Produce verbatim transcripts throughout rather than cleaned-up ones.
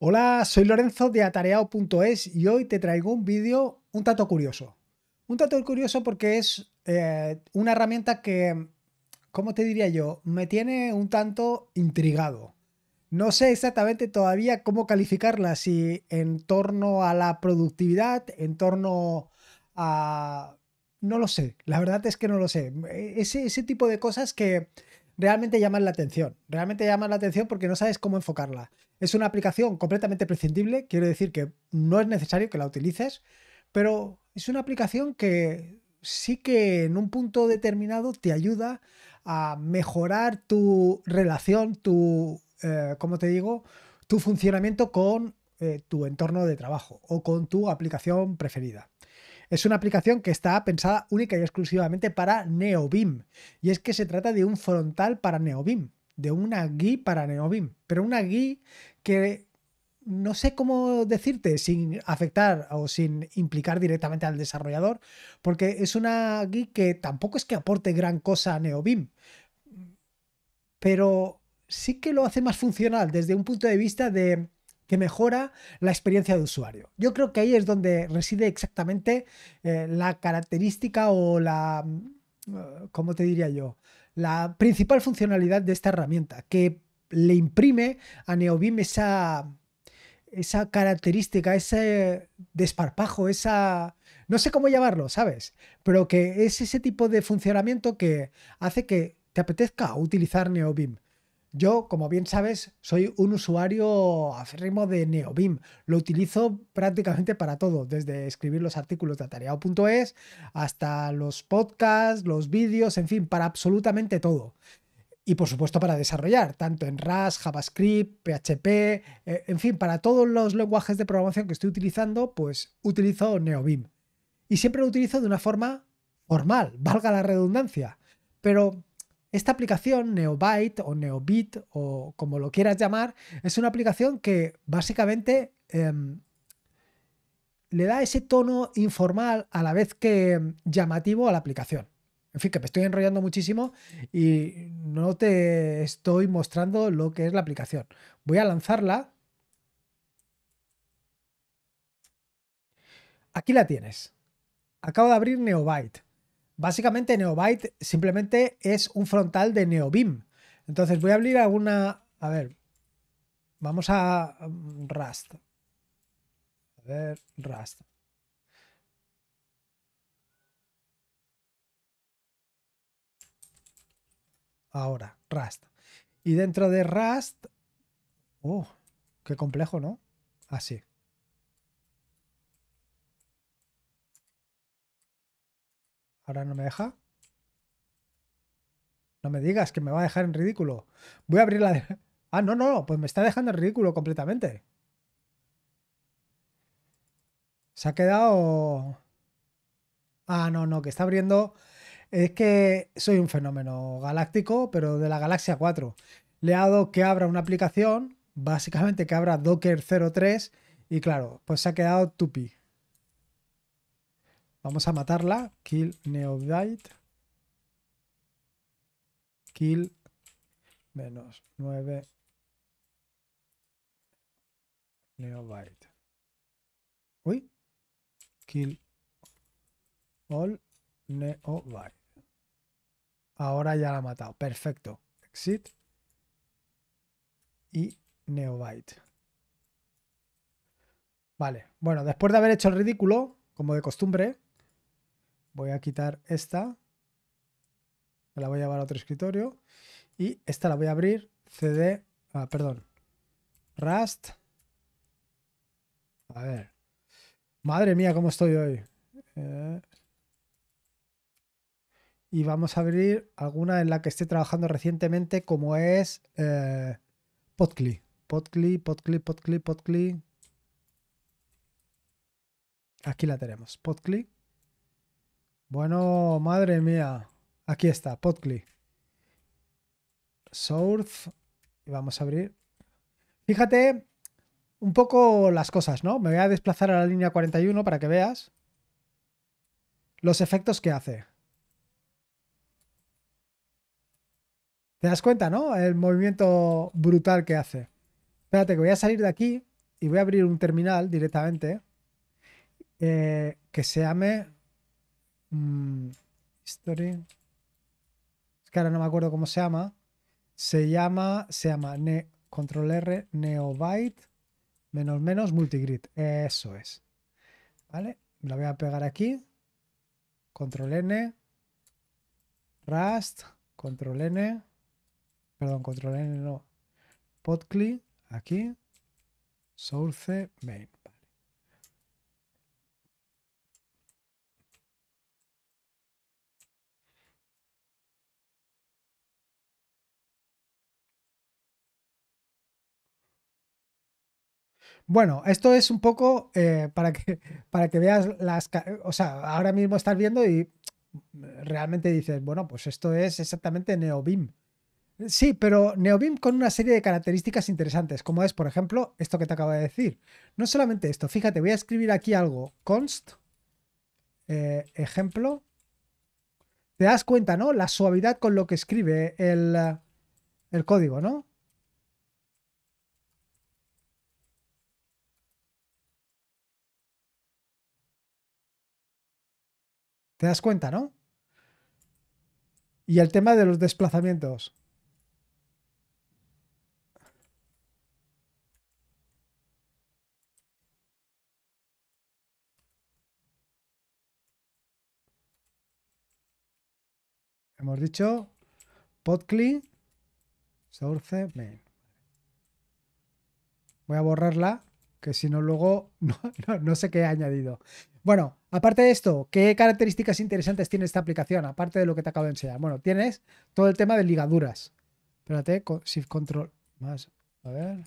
Hola, soy Lorenzo de atareado punto es y hoy te traigo un vídeo un tanto curioso. Un tanto curioso porque es eh, una herramienta que, ¿cómo te diría yo? Me tiene un tanto intrigado. No sé exactamente todavía cómo calificarla, si en torno a la productividad, en torno a... No lo sé, la verdad es que no lo sé. Ese, ese tipo de cosas que realmente llaman la atención. Realmente llaman la atención porque no sabes cómo enfocarla. Es una aplicación completamente prescindible, quiero decir que no es necesario que la utilices, pero es una aplicación que sí que en un punto determinado te ayuda a mejorar tu relación, tu, eh, ¿cómo te digo?, tu funcionamiento con eh, tu entorno de trabajo o con tu aplicación preferida. Es una aplicación que está pensada única y exclusivamente para Neovim, y es que se trata de un frontal para Neovim, de una G U I para Neovim, pero una G U I que no sé cómo decirte sin afectar o sin implicar directamente al desarrollador, porque es una G U I que tampoco es que aporte gran cosa a Neovim, pero sí que lo hace más funcional desde un punto de vista de que mejora la experiencia de usuario. Yo creo que ahí es donde reside exactamente eh, la característica o la... ¿cómo te diría yo? La principal funcionalidad de esta herramienta, que le imprime a Neovim esa, esa característica, ese desparpajo, esa... no sé cómo llamarlo, ¿sabes? Pero que es ese tipo de funcionamiento que hace que te apetezca utilizar Neovim. Yo, como bien sabes, soy un usuario aférrimo de Neovim. Lo utilizo prácticamente para todo, desde escribir los artículos de atareado punto es hasta los podcasts, los vídeos, en fin, para absolutamente todo. Y por supuesto para desarrollar, tanto en Rust, Javascript, P H P, eh, en fin, para todos los lenguajes de programación que estoy utilizando, pues utilizo Neovim. Y siempre lo utilizo de una forma formal, valga la redundancia. Pero esta aplicación, Neovide o Neovide o como lo quieras llamar, es una aplicación que básicamente eh, le da ese tono informal a la vez que llamativo a la aplicación. En fin, que me estoy enrollando muchísimo y no te estoy mostrando lo que es la aplicación. Voy a lanzarla. Aquí la tienes. Acabo de abrir Neovide. Básicamente Neovide simplemente es un frontal de Neovim. Entonces voy a abrir alguna... A ver, vamos a Rust. A ver, Rust. Ahora, Rust. Y dentro de Rust... ¡Oh! ¡Qué complejo!, ¿no? Así. Ahora no me deja. No me digas que me va a dejar en ridículo. Voy a abrir la... De... Ah, no, no, pues me está dejando en ridículo completamente. Se ha quedado... Ah, no, no, que está abriendo... Es que soy un fenómeno galáctico, pero de la galaxia cuatro. Le he dado que abra una aplicación, básicamente que abra Docker cero tres, y claro, pues se ha quedado tupi. Vamos a matarla. Kill Neovide. Kill menos nueve. Neovide. Uy. Kill all Neovide. Ahora ya la ha matado. Perfecto. Exit. Y Neovide. Vale. Bueno, después de haber hecho el ridículo, como de costumbre, voy a quitar esta, me la voy a llevar a otro escritorio y esta la voy a abrir, cd, ah, perdón, rust, a ver, madre mía cómo estoy hoy, eh, y vamos a abrir alguna en la que esté trabajando recientemente como es eh, Podcli, Podcli, Podcli, Podcli, Podcli, aquí la tenemos, Podcli. Bueno, madre mía. Aquí está, Podcli. Source. Y vamos a abrir. Fíjate un poco las cosas, ¿no? Me voy a desplazar a la línea cuarenta y uno para que veas los efectos que hace. ¿Te das cuenta, no? El movimiento brutal que hace. Espérate, que voy a salir de aquí y voy a abrir un terminal directamente eh, que se llame mmm, History. Es que ahora no me acuerdo cómo se llama. Se llama, se llama ne, control R, Neovide, menos menos multigrid. Eso es. ¿Vale? La voy a pegar aquí. Control N. Rust. Control N. Perdón, control N no. Podcli. Aquí. Source main. Vale. Bueno, esto es un poco eh, para que, para que veas las... O sea, ahora mismo estás viendo y realmente dices, bueno, pues esto es exactamente Neovim. Sí, pero Neovim con una serie de características interesantes, como es, por ejemplo, esto que te acabo de decir. No solamente esto, fíjate, voy a escribir aquí algo, const, eh, ejemplo. Te das cuenta, ¿no? La suavidad con lo que escribe el, el código, ¿no? Te das cuenta, ¿no? Y el tema de los desplazamientos. Hemos dicho Podcli source main. Voy a borrarla, que si no luego no, no, no sé qué he añadido. Bueno, aparte de esto, ¿qué características interesantes tiene esta aplicación? Aparte de lo que te acabo de enseñar. Bueno, tienes todo el tema de ligaduras. Espérate, Shift Control más. A ver.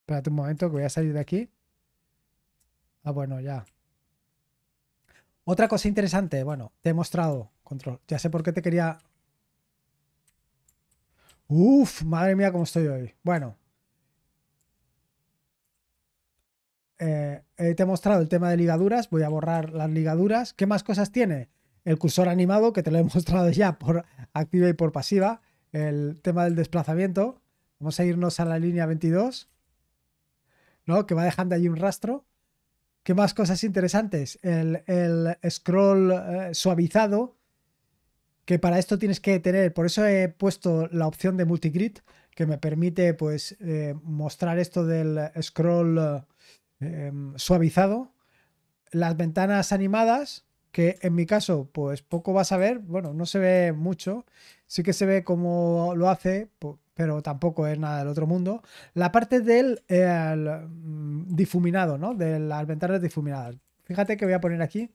Espérate un momento que voy a salir de aquí. Ah, bueno, ya. Otra cosa interesante, bueno, te he mostrado control. Ya sé por qué te quería. Uf, madre mía, cómo estoy hoy. Bueno. Eh, eh, te he mostrado el tema de ligaduras. Voy a borrar las ligaduras. ¿Qué más cosas tiene? El cursor animado, que te lo he mostrado ya por activa y por pasiva. El tema del desplazamiento. Vamos a irnos a la línea veintidós, ¿no? Que va dejando allí un rastro. ¿Qué más cosas interesantes? El, el scroll eh, suavizado, que para esto tienes que tener, por eso he puesto la opción de multigrid, que me permite pues eh, mostrar esto del scroll eh, suavizado. Las ventanas animadas, que en mi caso pues poco vas a ver, bueno, no se ve mucho, sí que se ve como lo hace, pero tampoco es nada del otro mundo. La parte del el difuminado, ¿no? De las ventanas difuminadas. Fíjate que voy a poner aquí.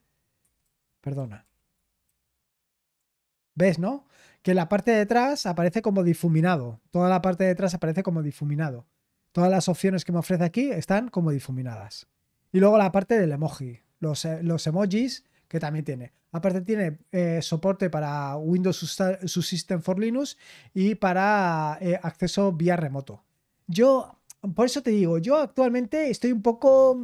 Perdona. ¿Ves, no? Que la parte de atrás aparece como difuminado. Toda la parte de atrás aparece como difuminado. Todas las opciones que me ofrece aquí están como difuminadas. Y luego la parte del emoji. Los, los emojis que también tiene. Aparte tiene eh, soporte para Windows Subsystem for Linux y para eh, acceso vía remoto. Yo, por eso te digo, yo actualmente estoy un poco,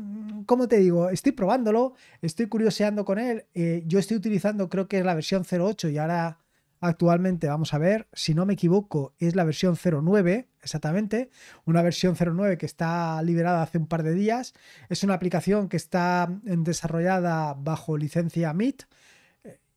¿cómo te digo? Estoy probándolo, estoy curioseando con él. Eh, yo estoy utilizando, creo que es la versión cero punto ocho y ahora actualmente, vamos a ver, si no me equivoco, es la versión cero punto nueve, exactamente. Una versión cero punto nueve que está liberada hace un par de días. Es una aplicación que está desarrollada bajo licencia M I T.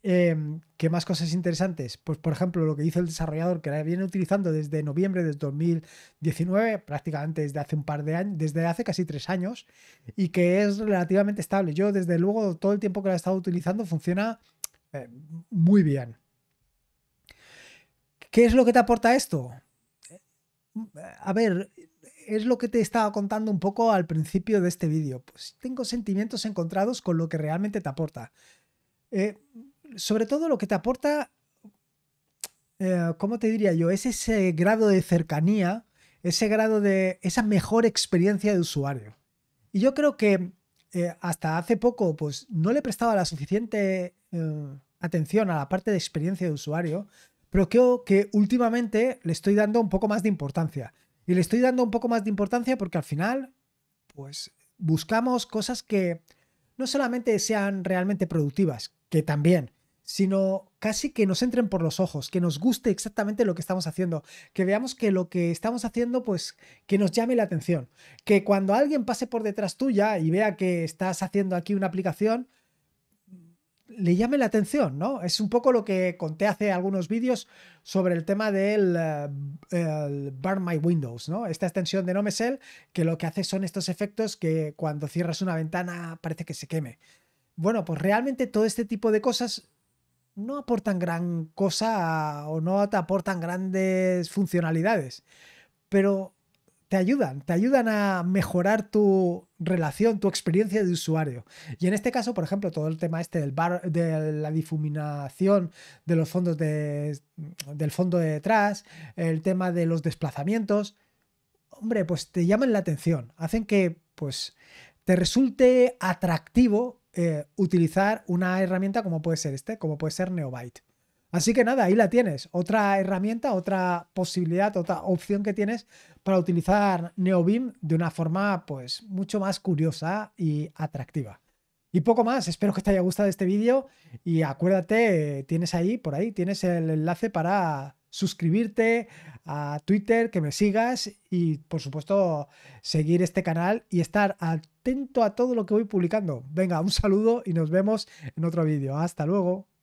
Eh, ¿Qué más cosas interesantes? Pues, por ejemplo, lo que hizo el desarrollador, que la viene utilizando desde noviembre de dos mil diecinueve, prácticamente desde hace un par de años, desde hace casi tres años, y que es relativamente estable. Yo, desde luego, todo el tiempo que la he estado utilizando funciona eh, muy bien. ¿Qué es lo que te aporta esto? A ver, es lo que te estaba contando un poco al principio de este vídeo. Pues tengo sentimientos encontrados con lo que realmente te aporta. Eh, Sobre todo lo que te aporta, eh, ¿cómo te diría yo? Es ese grado de cercanía, ese grado de esa mejor experiencia de usuario. Y yo creo que eh, hasta hace poco pues, no le prestaba la suficiente eh, atención a la parte de experiencia de usuario, pero creo que últimamente le estoy dando un poco más de importancia. Y le estoy dando un poco más de importancia porque al final pues, buscamos cosas que no solamente sean realmente productivas, que también, sino casi que nos entren por los ojos, que nos guste exactamente lo que estamos haciendo, que veamos que lo que estamos haciendo, pues, que nos llame la atención, que cuando alguien pase por detrás tuya y vea que estás haciendo aquí una aplicación, le llame la atención, ¿no? Es un poco lo que conté hace algunos vídeos sobre el tema del uh, Burn My Windows, ¿no? Esta extensión de NoMesel, que lo que hace son estos efectos que cuando cierras una ventana parece que se queme. Bueno, pues realmente todo este tipo de cosas no aportan gran cosa a, o no te aportan grandes funcionalidades, pero te ayudan, te ayudan a mejorar tu relación, tu experiencia de usuario. Y en este caso, por ejemplo, todo el tema este del bar, de la difuminación de los fondos de, del fondo de detrás, el tema de los desplazamientos, hombre, pues te llaman la atención, hacen que pues te resulte atractivo eh, utilizar una herramienta como puede ser este, como puede ser Neovide. Así que nada, ahí la tienes. Otra herramienta, otra posibilidad, otra opción que tienes para utilizar Neovim de una forma pues mucho más curiosa y atractiva. Y poco más. Espero que te haya gustado este vídeo y acuérdate, tienes ahí, por ahí, tienes el enlace para suscribirte a Twitter, que me sigas y por supuesto seguir este canal y estar atento a todo lo que voy publicando. Venga, un saludo y nos vemos en otro vídeo. Hasta luego.